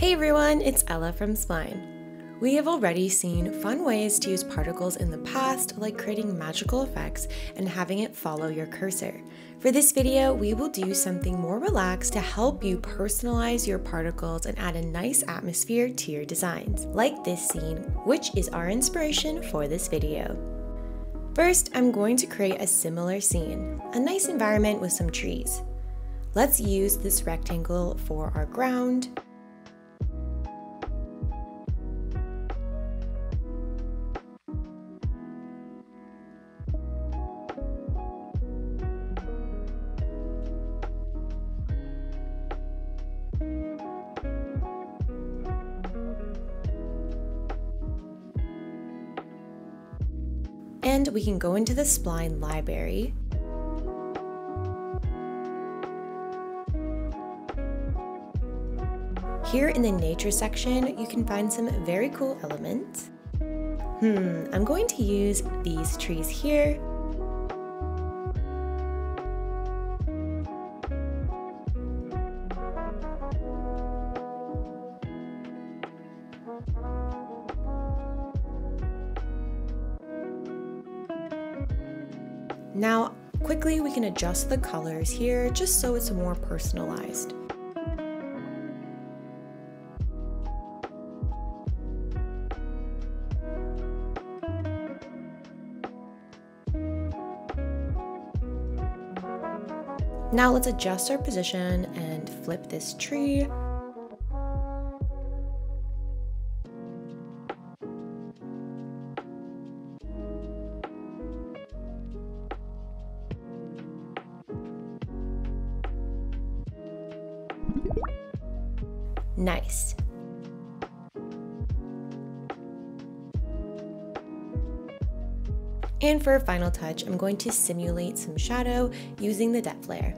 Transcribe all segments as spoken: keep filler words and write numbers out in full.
Hey everyone, it's Ella from Spline. We have already seen fun ways to use particles in the past, like creating magical effects and having it follow your cursor. For this video, we will do something more relaxed to help you personalize your particles and add a nice atmosphere to your designs, like this scene, which is our inspiration for this video. First, I'm going to create a similar scene, a nice environment with some trees. Let's use this rectangle for our ground. And we can go into the Spline library here. In the nature section, you can find some very cool elements. Hmm, I'm going to use these trees here. Now, quickly we can adjust the colors here just so it's more personalized. Now let's adjust our position and flip this tree. Nice. And for a final touch, I'm going to simulate some shadow using the depth layer.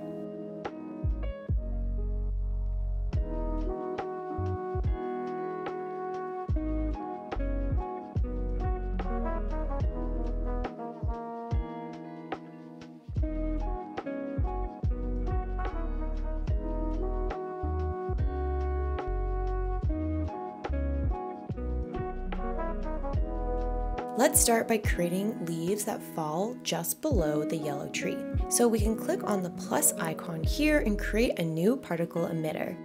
Let's start by creating leaves that fall just below the yellow tree. So we can click on the plus icon here and create a new particle emitter.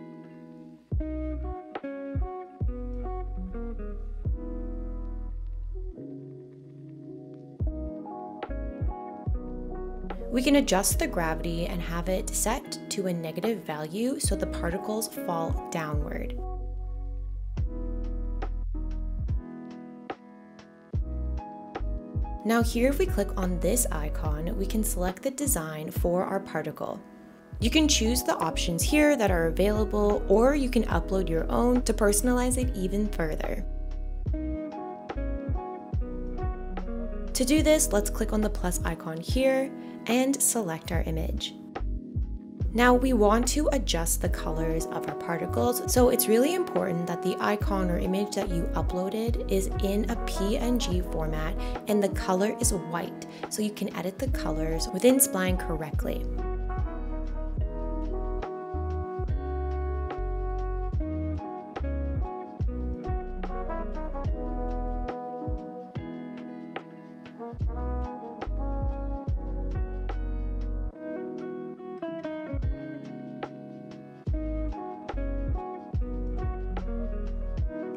We can adjust the gravity and have it set to a negative value so the particles fall downward. Now here, if we click on this icon, we can select the design for our particle. You can choose the options here that are available, or you can upload your own to personalize it even further. To do this, let's click on the plus icon here and select our image. Now we want to adjust the colors of our particles, so it's really important that the icon or image that you uploaded is in a P N G format and the color is white, so you can edit the colors within Spline correctly.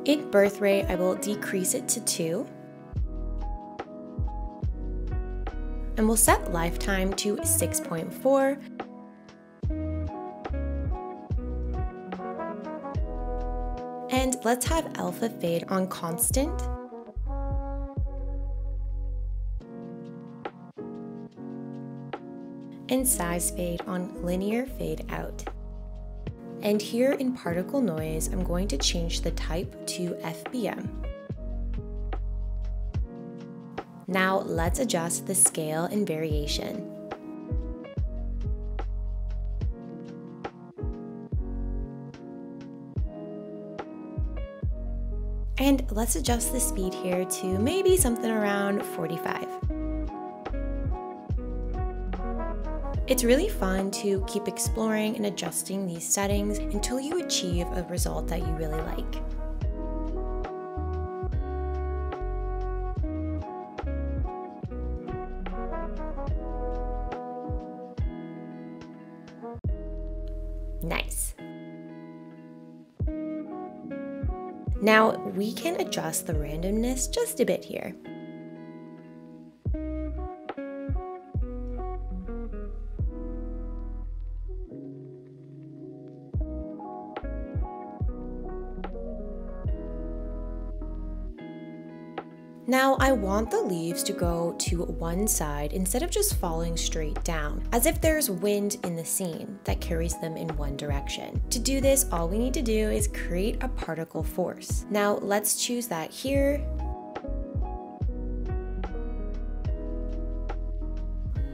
In birth rate, I will decrease it to two. And we'll set lifetime to six point four. And let's have alpha fade on constant. And size fade on linear fade out. And here in particle noise, I'm going to change the type to F B M. Now let's adjust the scale and variation. And let's adjust the speed here to maybe something around forty-five. It's really fun to keep exploring and adjusting these settings until you achieve a result that you really like. Nice. Now we can adjust the randomness just a bit here. Now I want the leaves to go to one side instead of just falling straight down, as if there's wind in the scene that carries them in one direction. To do this, all we need to do is create a particle force. Now let's choose that here.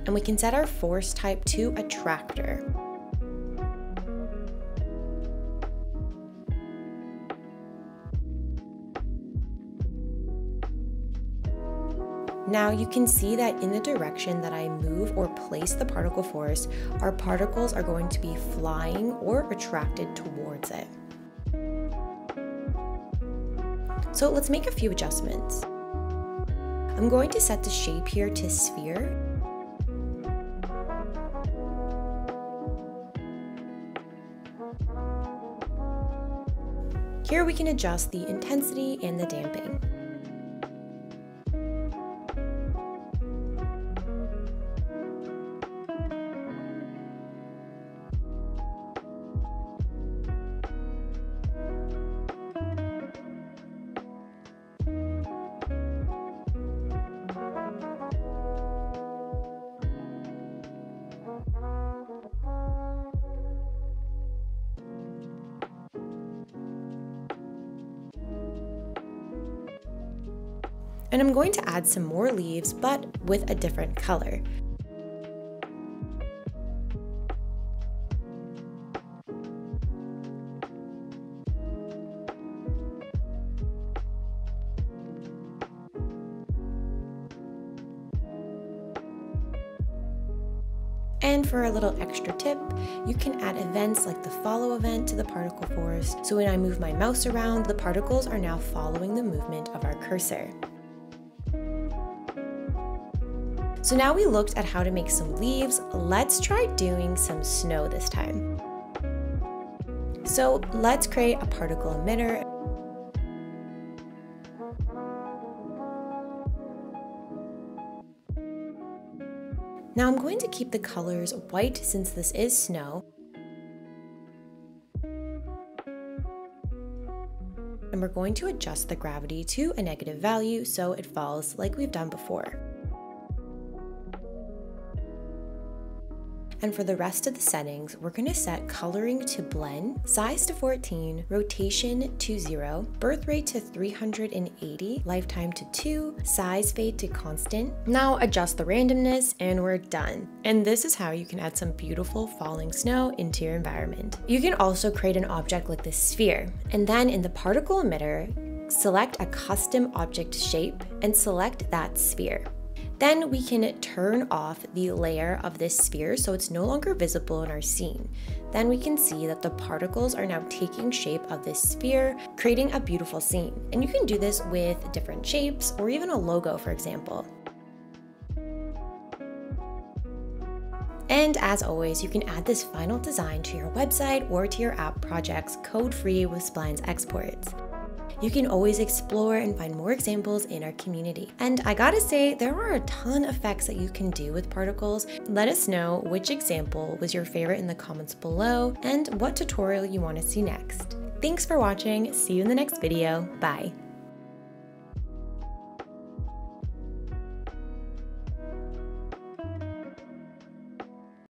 And we can set our force type to attractor. Now you can see that in the direction that I move or place the particle force, our particles are going to be flying or attracted towards it. So let's make a few adjustments. I'm going to set the shape here to sphere. Here we can adjust the intensity and the damping. And I'm going to add some more leaves, but with a different color. And for a little extra tip, you can add events like the follow event to the particle force. So when I move my mouse around, the particles are now following the movement of our cursor. So now we looked at how to make some leaves. Let's try doing some snow this time. So let's create a particle emitter. Now I'm going to keep the colors white since this is snow. And we're going to adjust the gravity to a negative value so it falls like we've done before. And for the rest of the settings, we're going to set coloring to blend, size to fourteen, rotation to zero, birth rate to three hundred eighty, lifetime to two, size fade to constant. Now adjust the randomness and we're done. And this is how you can add some beautiful falling snow into your environment. You can also create an object like this sphere, and then in the particle emitter, select a custom object shape and select that sphere. Then we can turn off the layer of this sphere so it's no longer visible in our scene. Then we can see that the particles are now taking shape of this sphere, creating a beautiful scene. And you can do this with different shapes or even a logo, for example. And as always, you can add this final design to your website or to your app projects code-free with Spline's exports. You can always explore and find more examples in our community. And I gotta say, there are a ton of effects that you can do with particles. Let us know which example was your favorite in the comments below and what tutorial you want to see next. Thanks for watching. See you in the next video. Bye.